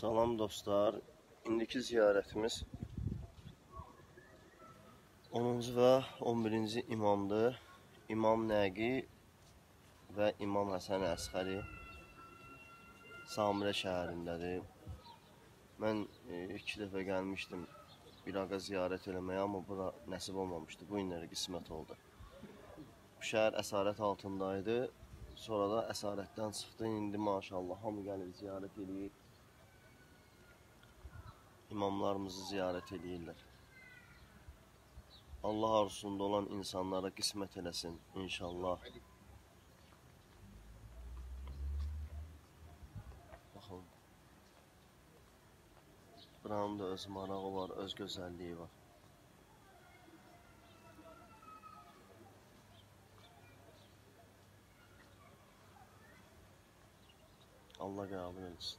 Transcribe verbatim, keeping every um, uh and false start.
Salam dostlar, indiki ziyaretimiz onuncu ve on birinci imamdır. İmam Nəqi ve İmam Həsən Əsxəli Samirə şəhərindədir. Mən iki dəfə gəlmişdim İraqa ziyarət eləməyə, amma bura nəsib olmamışdı. Bu günlərə qismət oldu. Bu şəhər əsarət altındaydı. Sonra da əsarətdən çıxdı. İndi maşallah hamı gəlib ziyarət eləyir. İmamlarımızı ziyarət eləyirlər. Allah arzusunda olan insanlara qismət eləsin inşallah. Baxın. Buranın da öz marağı var, öz gözəlliyi var. Allah qəbul etsin.